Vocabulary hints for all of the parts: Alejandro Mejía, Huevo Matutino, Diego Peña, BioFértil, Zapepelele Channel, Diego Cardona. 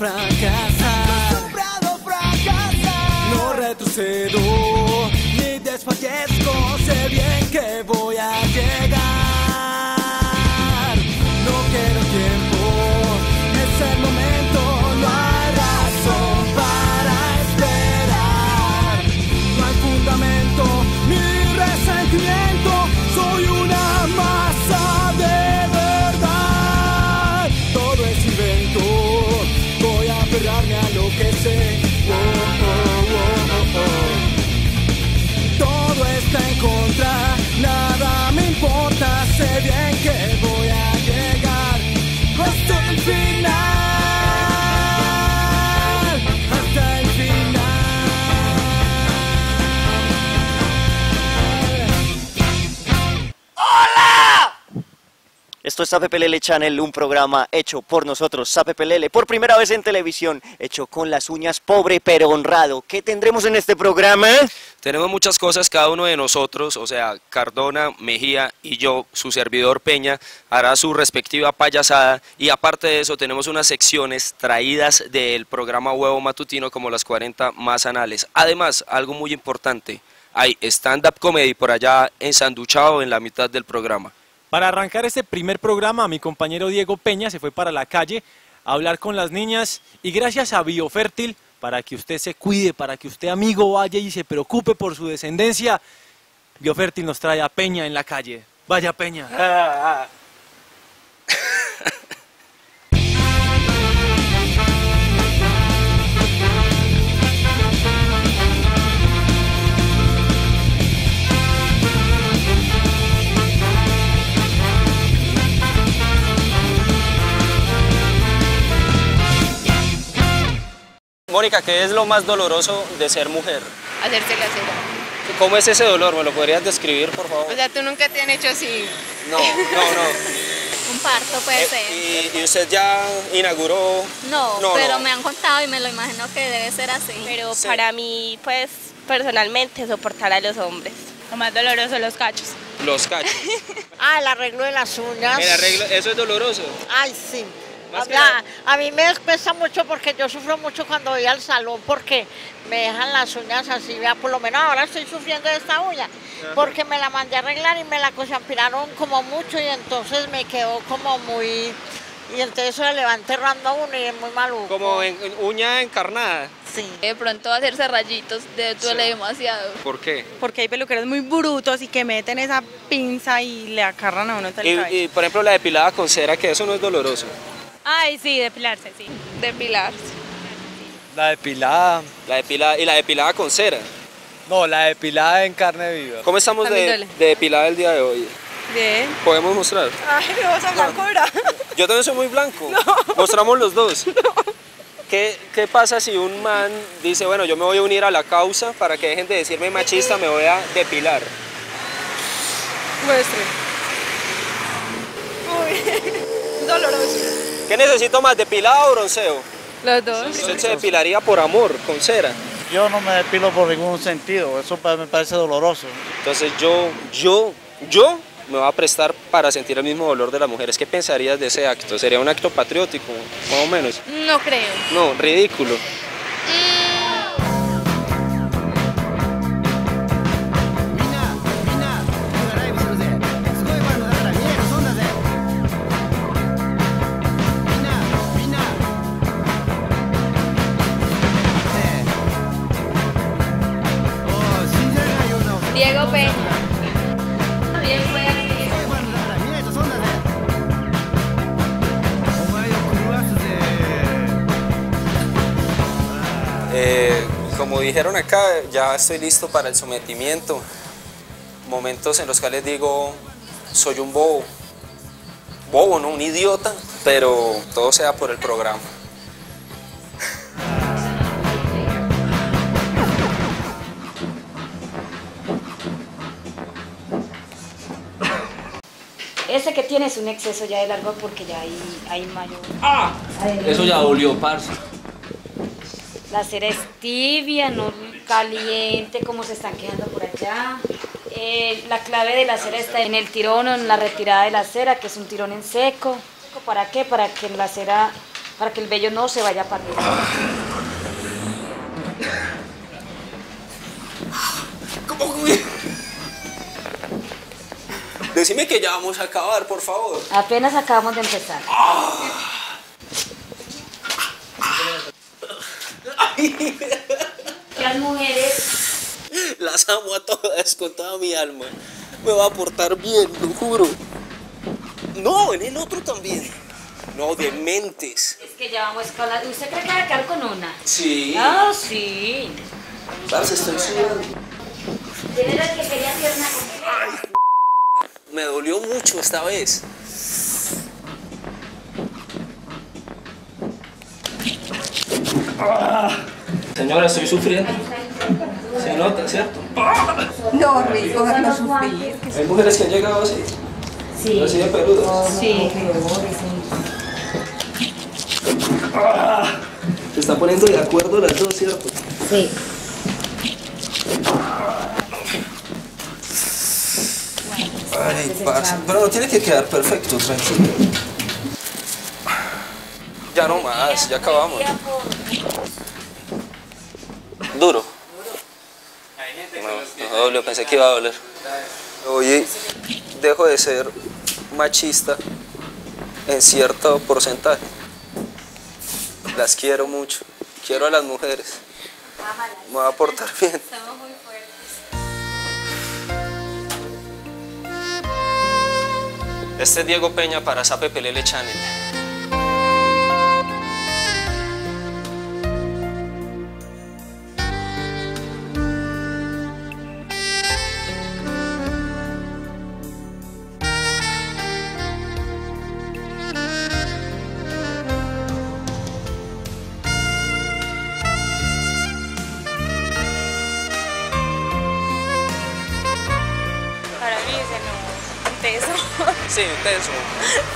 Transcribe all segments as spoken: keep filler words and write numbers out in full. fracasar. Acostumbrado a fracasar. No retrocedo ni desfallezco. Sé bien que voy a llegar. No quiero tiempo. Es el momento. No hay razón para esperar. No hay fundamento ni resentimiento. Soy una masa de verdad. Todo es invento. Voy a aferrarme a lo que sé. Oh, oh, oh, oh. Todo está en contra. Nada me importa. Sé bien que voy a llegar hasta el final. Hasta el final. Esto es Zapepelele Channel, un programa hecho por nosotros, Zapepelele, por primera vez en televisión, hecho con las uñas, pobre pero honrado. ¿Qué tendremos en este programa? Tenemos muchas cosas, cada uno de nosotros, o sea, Cardona, Mejía y yo, su servidor Peña, hará su respectiva payasada, y aparte de eso tenemos unas secciones traídas del programa Huevo Matutino, como las cuarenta más anales. Además, algo muy importante, hay stand-up comedy por allá ensanduchado en la mitad del programa. Para arrancar este primer programa, mi compañero Diego Peña se fue para la calle a hablar con las niñas, y gracias a BioFértil, para que usted se cuide, para que usted, amigo, vaya y se preocupe por su descendencia, BioFértil nos trae a Peña en la calle. Vaya Peña. Ah, ah. Mónica, ¿qué es lo más doloroso de ser mujer? Hacerse casera. ¿Cómo es ese dolor? ¿Me lo podrías describir, por favor? O sea, ¿tú nunca te han hecho así? No, no, no. Un parto puede eh, ser. ¿Y, ¿Y usted ya inauguró? No, no pero no. Me han contado y me lo imagino que debe ser así. Pero sí. Para mí, pues, personalmente, soportar a los hombres. Lo más doloroso, los cachos. ¿Los cachos? Ah, el arreglo de las uñas. El arreglo, ¿eso es doloroso? Ay, sí. La, a mí me cuesta mucho porque yo sufro mucho cuando voy al salón porque me dejan las uñas así, vea, por lo menos ahora estoy sufriendo de esta uña, ajá, porque me la mandé a arreglar y me la cochampiraron como mucho y entonces me quedó como muy... Y entonces eso le va enterrando a uno y es muy maluco. Como en, en uña encarnada. Sí. De pronto hacerse rayitos de, duele sí. Demasiado. ¿Por qué? Porque hay peluqueros muy brutos y que meten esa pinza y le acarran a uno tal cabello. Y, y por ejemplo la depilada con cera, que eso no es doloroso. Ay, sí, depilarse, sí. Depilarse. La depilada. La depilada. ¿Y la depilada con cera? No, la depilada en carne viva. ¿Cómo estamos de, de depilada el día de hoy? Bien. ¿Podemos mostrar? Ay, me vas a blanco, ¿verdad? Yo también soy muy blanco. No. Mostramos los dos. No. ¿Qué, ¿Qué pasa si un man dice, bueno, yo me voy a unir a la causa para que dejen de decirme machista, me voy a depilar? Muestre. Uy, doloroso. ¿Qué necesito más, depilado o bronceo? Los dos. ¿Usted se depilaría por amor, con cera? Yo no me depilo por ningún sentido, eso me parece doloroso. Entonces yo, yo, yo me voy a prestar para sentir el mismo dolor de las mujeres. ¿Qué pensarías de ese acto? ¿Sería un acto patriótico, más o menos? No creo. No, ridículo. Diego Peña. También fue aquí. Eh, como dijeron acá, ya estoy listo para el sometimiento. Momentos en los cuales digo, soy un bobo. Bobo, no, un idiota, pero todo sea por el programa. Ese que tiene es un exceso ya de largo porque ya hay, hay mayor... ¡Ah! Además, eso ya dolió, parce. La cera es tibia, no caliente, como se están quejando por allá. Eh, la clave de la cera está en el tirón o en la retirada de la cera, que es un tirón en seco. ¿Para qué? Para que la cera para que el vello no se vaya a partir. ¿Cómo? Decime que ya vamos a acabar, por favor. Apenas acabamos de empezar. Las mujeres... Las amo a todas con toda mi alma. Me va a portar bien, lo juro. No, en el otro también. No, de mentes. Es que ya vamos con la... ¿Usted cree que va a quedar con una? Sí. Ah, oh, sí. ¿Sabes? Estoy sudando. ¿Quién era el que quería hacer una comida? Ay, me dolió mucho esta vez. Ah, señora, estoy sufriendo. Se nota, ¿cierto? No, rico, no sufrir. Hay mujeres que han llegado así. Sí. Así de peludas. Sí. Ah, se está poniendo de acuerdo las dos, ¿cierto? Sí. Ay, parce. Pero tiene que quedar perfecto, tranquilo. Ya no más, ya acabamos. Duro. No, no doble, pensé que iba a doler. Oye, dejo de ser machista en cierto porcentaje. Las quiero mucho. Quiero a las mujeres. Me va a portar bien. Este es Diego Peña para Zapepelele Channel. Sí, intenso.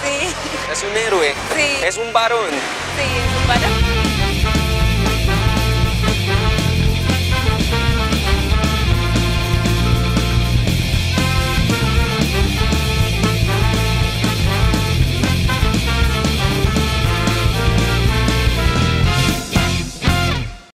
Sí. Es un héroe. Sí. Es un varón. Sí, es un varón.